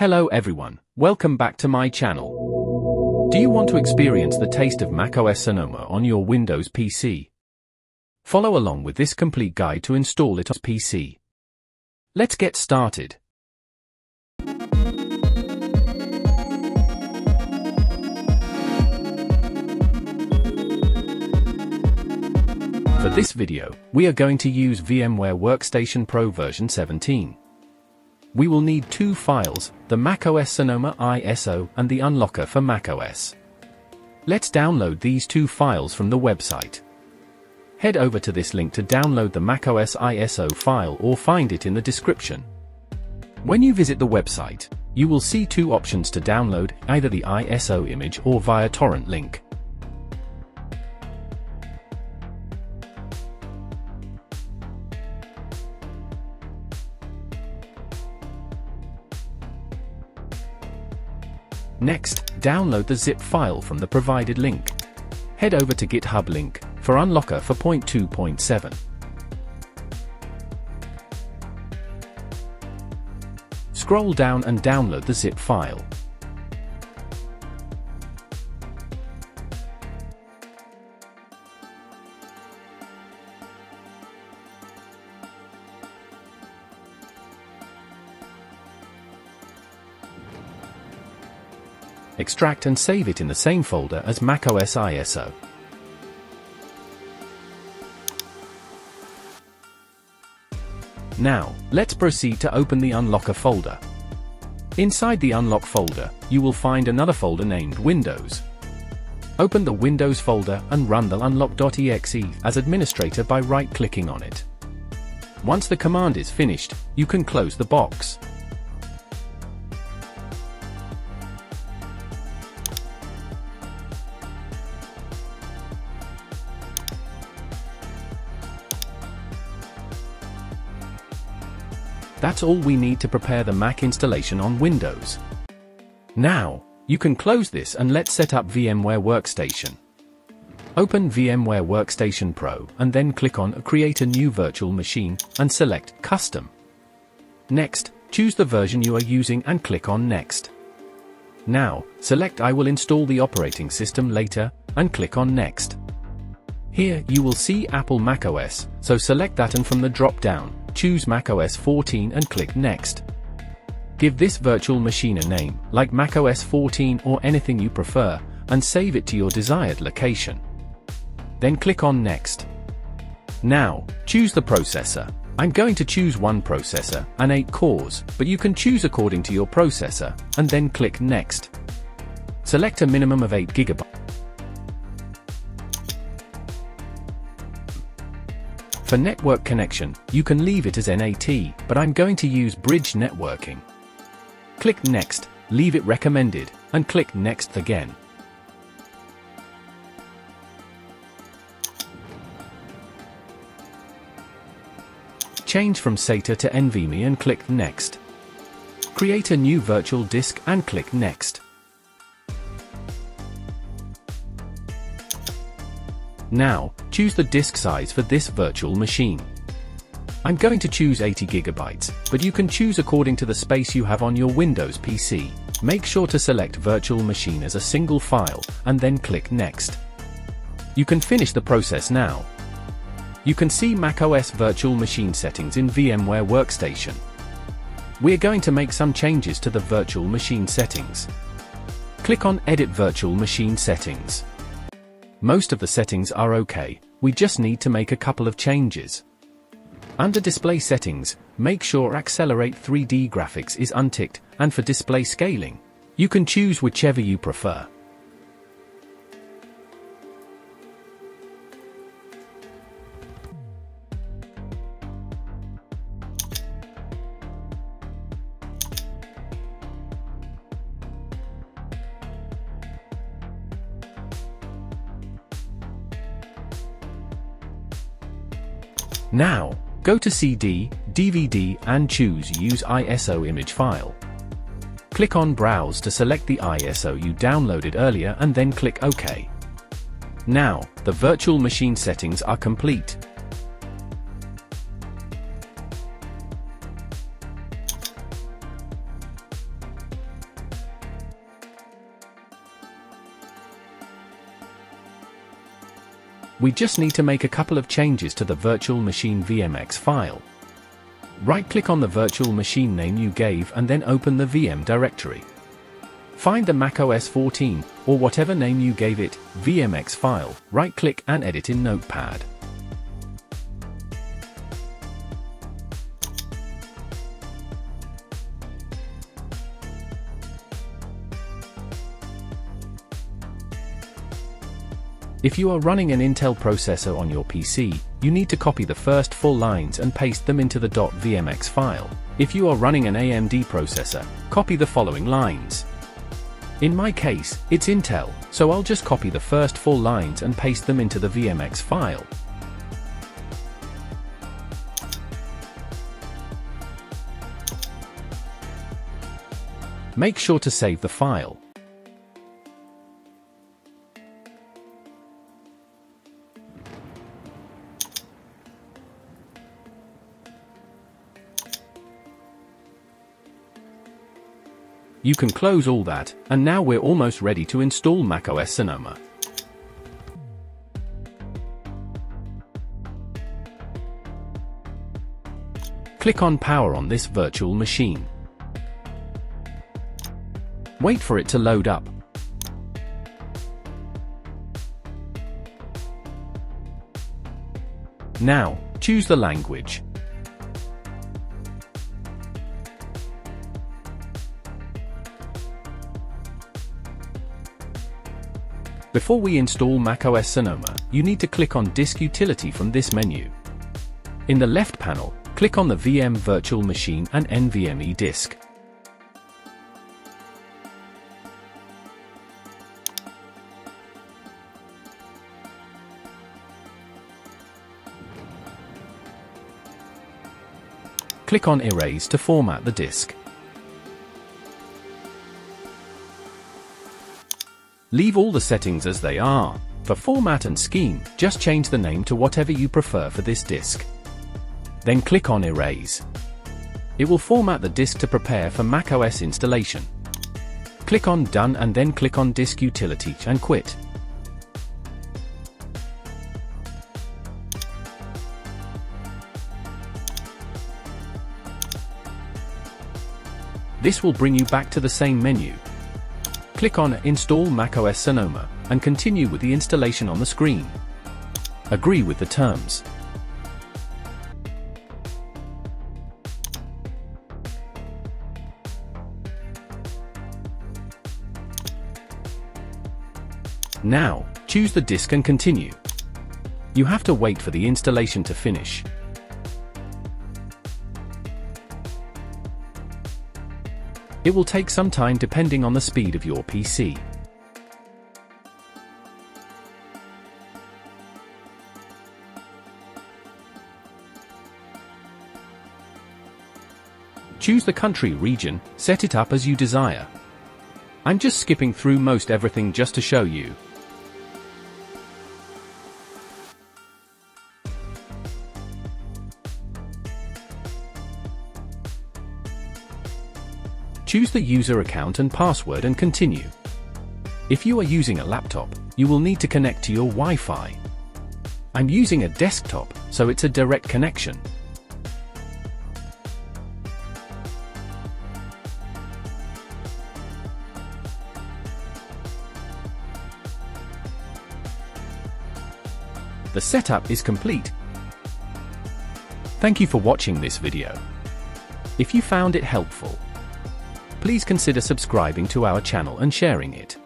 Hello everyone, welcome back to my channel. Do you want to experience the taste of macOS Sonoma on your Windows PC? Follow along with this complete guide to install it on PC. Let's get started. For this video, we are going to use VMware Workstation Pro version 17. We will need two files, the macOS Sonoma ISO and the Unlocker for macOS. Let's download these two files from the website. Head over to this link to download the macOS ISO file or find it in the description. When you visit the website, you will see two options to download, either the ISO image or via torrent link. Next, download the zip file from the provided link. Head over to GitHub link for Unlocker for 0.2.7. Scroll down and download the zip file. Extract and save it in the same folder as macOS ISO. Now, let's proceed to open the Unlocker folder. Inside the Unlock folder, you will find another folder named Windows. Open the Windows folder and run the unlock.exe as administrator by right-clicking on it. Once the command is finished, you can close the box. That's all we need to prepare the Mac installation on Windows. Now, you can close this and let's set up VMware Workstation. Open VMware Workstation Pro and then click on Create a new virtual machine and select Custom. Next, choose the version you are using and click on Next. Now, select I will install the operating system later and click on Next. Here, you will see Apple macOS, so select that and from the drop-down, choose macOS 14 and click Next. Give this virtual machine a name, like macOS 14 or anything you prefer, and save it to your desired location. Then click on Next. Now, choose the processor. I'm going to choose one processor and 8 cores, but you can choose according to your processor, and then click Next. Select a minimum of 8 GB. For network connection, you can leave it as NAT, but I'm going to use bridge networking. Click Next, leave it recommended, and click Next again. Change from SATA to NVMe and click Next. Create a new virtual disk and click Next. Now, choose the disk size for this virtual machine. I'm going to choose 80 GB, but you can choose according to the space you have on your Windows PC. Make sure to select virtual machine as a single file, and then click Next. You can finish the process now. You can see macOS virtual machine settings in VMware Workstation. We're going to make some changes to the virtual machine settings. Click on Edit Virtual Machine Settings. Most of the settings are okay, we just need to make a couple of changes. Under Display Settings, make sure Accelerate 3D Graphics is unticked, and for display scaling, you can choose whichever you prefer. Now, go to CD, DVD and choose Use ISO Image File. Click on Browse to select the ISO you downloaded earlier and then click OK. Now, the virtual machine settings are complete. We just need to make a couple of changes to the virtual machine VMX file. Right-click on the virtual machine name you gave and then open the VM directory. Find the macOS 14, or whatever name you gave it, VMX file, right-click and edit in Notepad. If you are running an Intel processor on your PC, you need to copy the first four lines and paste them into the .vmx file. If you are running an AMD processor, copy the following lines. In my case, it's Intel, so I'll just copy the first four lines and paste them into the VMX file. Make sure to save the file. You can close all that, and now we're almost ready to install macOS Sonoma. Click on Power on this virtual machine. Wait for it to load up. Now, choose the language. Before we install macOS Sonoma, you need to click on Disk Utility from this menu. In the left panel, click on the VM Virtual Machine and NVMe disk. Click on Erase to format the disk. Leave all the settings as they are. For format and scheme, just change the name to whatever you prefer for this disk. Then click on Erase. It will format the disk to prepare for macOS installation. Click on Done and then click on Disk Utility and quit. This will bring you back to the same menu. Click on Install macOS Sonoma, and continue with the installation on the screen. Agree with the terms. Now, choose the disk and continue. You have to wait for the installation to finish. It will take some time depending on the speed of your PC. Choose the country region, set it up as you desire. I'm just skipping through most everything just to show you. Choose the user account and password and continue. If you are using a laptop, you will need to connect to your Wi-Fi. I'm using a desktop, so it's a direct connection. The setup is complete. Thank you for watching this video. If you found it helpful, please consider subscribing to our channel and sharing it.